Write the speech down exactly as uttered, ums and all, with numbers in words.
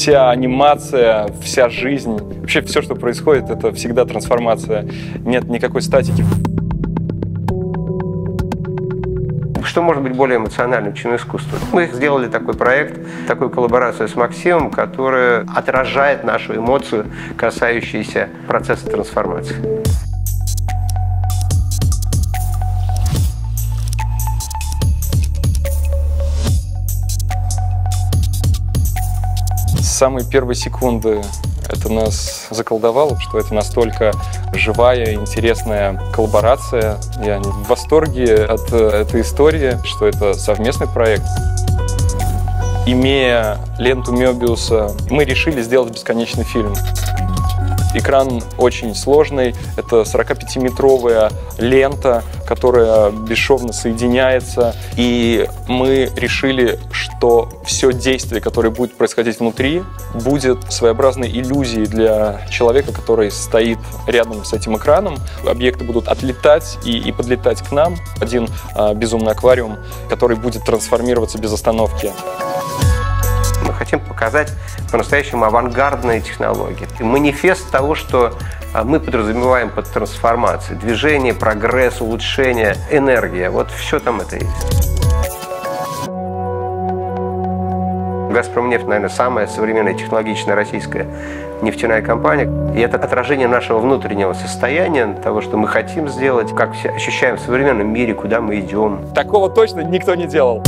вся анимация, вся жизнь, вообще все, что происходит, это всегда трансформация. Нет никакой статики. Что может быть более эмоциональным, чем искусство? Мы сделали такой проект, такую коллаборацию с Максимом, которая отражает нашу эмоцию, касающуюся процесса трансформации. С самой первой секунды это нас заколдовало, что это настолько живая, интересная коллаборация. Я в восторге от этой истории, что это совместный проект. Имея ленту Мёбиуса, мы решили сделать бесконечный фильм. Экран очень сложный, это сорокапятиметровая лента, которая бесшовно соединяется. И мы решили, что все действие, которое будет происходить внутри, будет своеобразной иллюзией для человека, который стоит рядом с этим экраном. Объекты будут отлетать и, и подлетать к нам. Один а, безумный аквариум, который будет трансформироваться без остановки. Мы хотим показать по-настоящему авангардные технологии. Манифест того, что мы подразумеваем под трансформацией. Движение, прогресс, улучшение, энергия. Вот все там это есть. «Газпромнефть», наверное, самая современная технологичная российская нефтяная компания. И это отражение нашего внутреннего состояния, того, что мы хотим сделать, как ощущаем в современном мире, куда мы идем. Такого точно никто не делал.